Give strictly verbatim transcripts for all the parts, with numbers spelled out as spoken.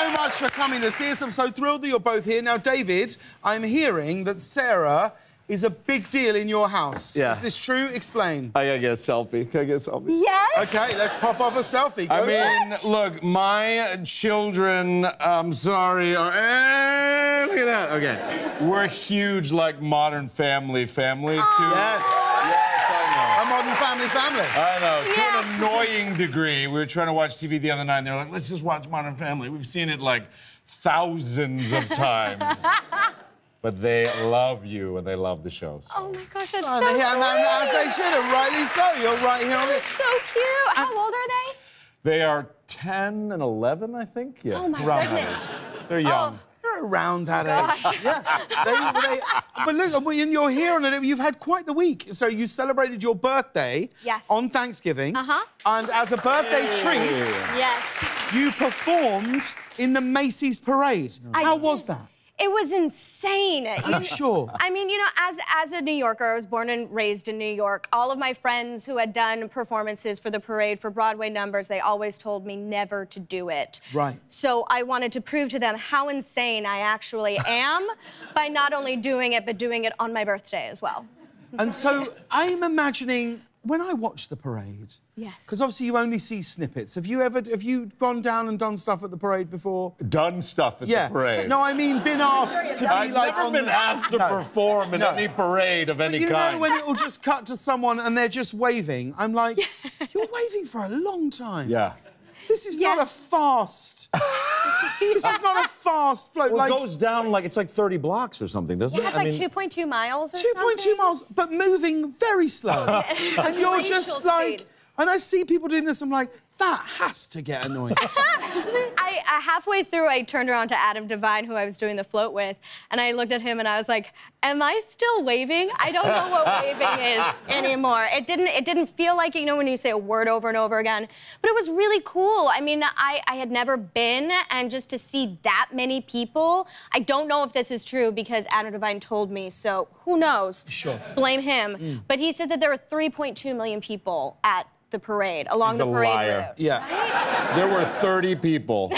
so much for coming to see us. I'm so thrilled that you're both here. Now, David, I'm hearing that Sarah is a big deal in your house. Yeah. Is this true? Explain. I gotta get a selfie. Can I get a selfie? Yes. Okay, let's pop off a selfie. Go I mean, what? Look, my children, I'm sorry, are... Eh, look at that. Okay. We're a huge, like, Modern Family family, too. Oh. Yes. Yes, I know. A Modern Family family. I know. Yeah. To an annoying degree. We were trying to watch T V the other night, and they were like, let's just watch Modern Family. We've seen it, like, thousands of times. But they love you and they love the show. So. Oh my gosh, that's oh, so cute. As they should, and rightly so. You're right here on it. So cute. How and old are they? They are ten and eleven, I think. Yeah. Oh my Around goodness. They're young. Oh. They're around that gosh. age. Yeah. They, they, but look, and you're here on it. You've had quite the week. So you celebrated your birthday yes. on Thanksgiving. Uh huh. And as a birthday hey. treat, yes. you performed in the Macy's Parade. I How did. was that? It was insane. I'm sure. I mean, you know, as, as a New Yorker, I was born and raised in New York. All of my friends who had done performances for the parade, for Broadway numbers, they always told me never to do it. Right. So I wanted to prove to them how insane I actually am by not only doing it, but doing it on my birthday as well. And so I'm imagining, when I watch the parade, yes, because obviously you only see snippets. Have you ever, have you gone down and done stuff at the parade before? Done stuff at yeah. the parade? No, I mean been asked to be I've like. I've never on been the... asked to no. perform in no. any parade of but any you kind. You know when it will just cut to someone and they're just waving. I'm like, you're waving for a long time. Yeah. This is yes. not a fast. This is not a fast float. Well, like, it goes down like it's like thirty blocks or something, doesn't yeah, it? Yeah, it's I like two point two miles or something. two point two miles, but moving very slow. And you're just like, speed. And I see people doing this, I'm like, that has to get annoying, doesn't it? I, I halfway through, I turned around to Adam Devine, who I was doing the float with, and I looked at him and I was like, am I still waving? I don't know what waving is anymore. It didn't, it didn't feel like, you know, when you say a word over and over again, but it was really cool. I mean, I, I had never been, and just to see that many people, I don't know if this is true because Adam Devine told me, so who knows? Sure. Blame him. Mm. But he said that there were three point two million people at the parade, along He's the parade a liar. route. Yeah. Right? There were thirty people.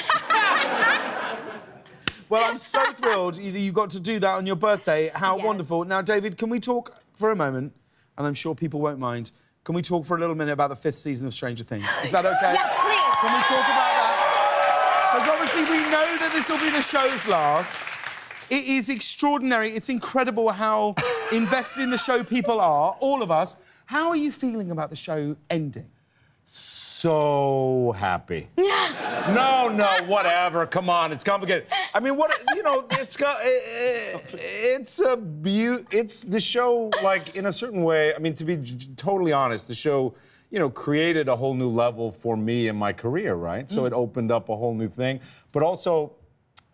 Well, I'm so thrilled that you got to do that on your birthday. How yes. wonderful. Now, David, can we talk for a moment? And I'm sure people won't mind. Can we talk for a little minute about the fifth season of Stranger Things? Is that OK? Yes, please. Can we talk about that? Because obviously we know that this will be the show's last. It is extraordinary. It's incredible how invested in the show people are, all of us. How are you feeling about the show ending? So happy. no, no, whatever. Come on, it's complicated. I mean, what you know, it's got, it, it's a beaut. It's the show, like in a certain way. I mean, to be totally honest, the show, you know, created a whole new level for me in my career, right? So mm. it opened up a whole new thing. But also,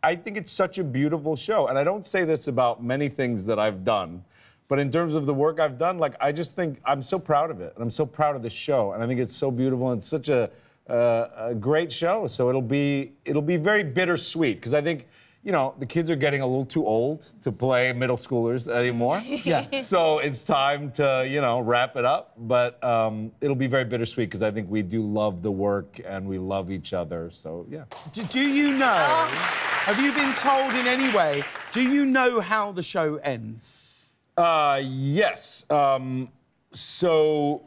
I think it's such a beautiful show, and I don't say this about many things that I've done. But in terms of the work I've done, like, I just think I'm so proud of it. And I'm so proud of the show. And I think it's so beautiful. And it's such a, uh, a great show. So it'll be, it'll be very bittersweet. Because I think, you know, the kids are getting a little too old to play middle schoolers anymore. yeah. So it's time to, you know, wrap it up. But um, it'll be very bittersweet. Because I think we do love the work. And we love each other. So, yeah. Do, do you know, uh, have you been told in any way, do you know how the show ends? Uh, yes. Um, so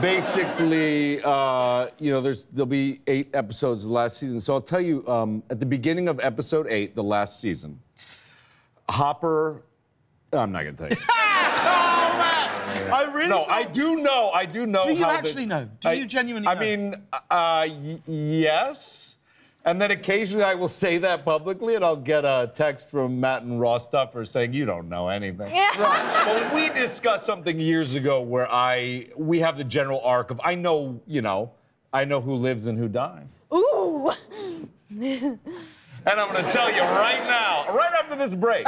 basically, uh, you know, there's, there'll be eight episodes of the last season. So I'll tell you, um, at the beginning of episode eight, the last season, Hopper, I'm not going to tell you. oh, I really No, don't... I do know. I do know. Do you how actually the, know? Do I, you genuinely I know? I mean, uh, y yes. And then occasionally I will say that publicly, and I'll get a text from Matt and Ross Duffer saying, you don't know anything. Yeah. Right. But we discussed something years ago where I, we have the general arc of, I know, you know, I know who lives and who dies. Ooh. And I'm going to tell you right now, right after this break.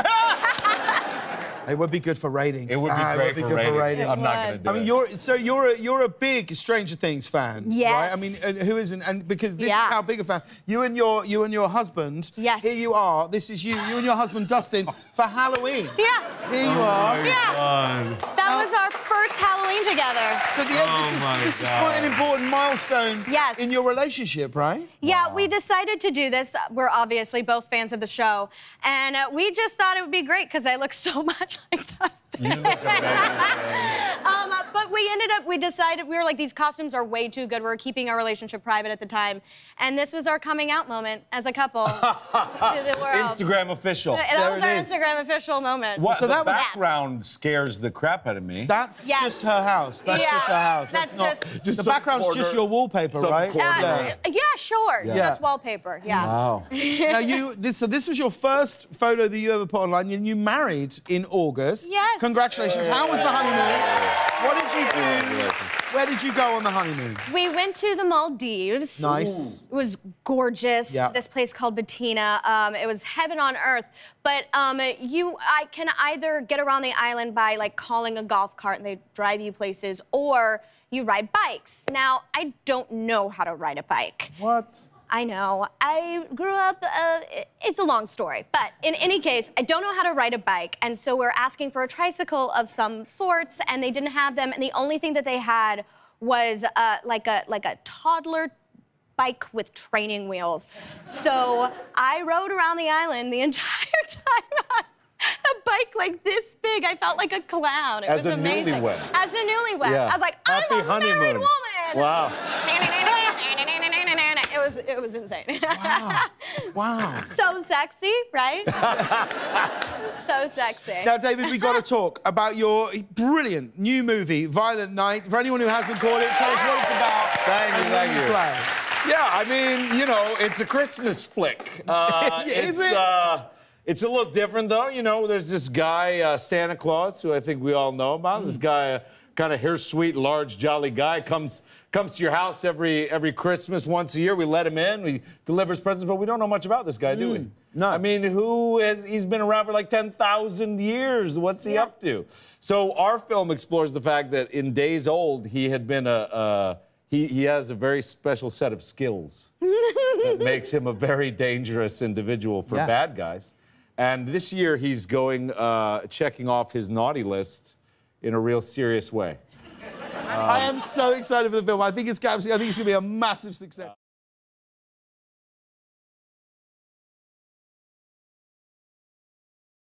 It would be good for ratings. It would be, ah, great it would be for good ratings. for ratings. It I'm would. not going to do I mean, it. You're, so you're a, you're a big Stranger Things fan, yes. right? I mean, who isn't? And because this yeah. is how big a fan. You and your you and your husband. Yes. Here you are. This is you. You and your husband Dustin for Halloween. Yes. Here you oh are. Yeah. God. That was our first. first Halloween together. So the, oh this, is, this is quite an important milestone yes. in your relationship, right? Yeah, wow. we decided to do this. We're obviously both fans of the show. And uh, we just thought it would be great because I look so much like Dustin. You look amazing. um, But we ended up, we decided, we were like, these costumes are way too good. We were keeping our relationship private at the time. And this was our coming out moment as a couple to the world. Instagram official. That there was our is. Instagram official moment. What, so the that background was, scares the crap out of me. That's yes. just her house. That's yeah. just her house. That's, That's not, just, just the background's quarter, just your wallpaper, right? Uh, yeah. yeah, sure. Yeah. Just wallpaper. Yeah. Wow. Now you, this, so this was your first photo that you ever put online, and you married in August. Yes. Congratulations. Yeah. How was the honeymoon? Yeah. What did you do? Where did you go on the honeymoon? We went to the Maldives. Nice. Ooh. It was gorgeous. Yeah. This place called Batina. Um, it was heaven on earth. But um, you, I can either get around the island by like calling a golf cart and they drive you places, or you ride bikes. Now, I don't know how to ride a bike. What? I know. I grew up, uh, it's a long story, but in any case, I don't know how to ride a bike, and so we're asking for a tricycle of some sorts, and they didn't have them, and the only thing that they had was uh, like a like a toddler bike with training wheels. So I rode around the island the entire time on a bike like this big. I felt like a clown. It As was a amazing. Newlywed. As a newlywed. Yeah. I was like, Happy I'm a honeymoon. Married woman. Wow. It was, it was insane. Wow. Wow. So sexy, right? So sexy. Now, David, we got to talk about your brilliant new movie, Violent Night. For anyone who hasn't caught it, tell us what it's about. Thank you, thank you. Play. Yeah, I mean, you know, it's a Christmas flick. Uh, Is it's, it? Uh, it's a little different, though. You know, there's this guy, uh, Santa Claus, who I think we all know about. Mm. This guy... Uh, kind of hirsute, large, jolly guy, comes comes to your house every every Christmas once a year. We let him in, we delivers presents, but we don't know much about this guy, mm, do we? No. I mean, who has, he's been around for like ten thousand years. What's he yeah. up to? So our film explores the fact that in days old, he had been a, a he, he has a very special set of skills that makes him a very dangerous individual for yeah. bad guys. And this year he's going, uh, checking off his naughty list in a real serious way. Um, I am so excited for the film. I think it's, I think it's going to be a massive success.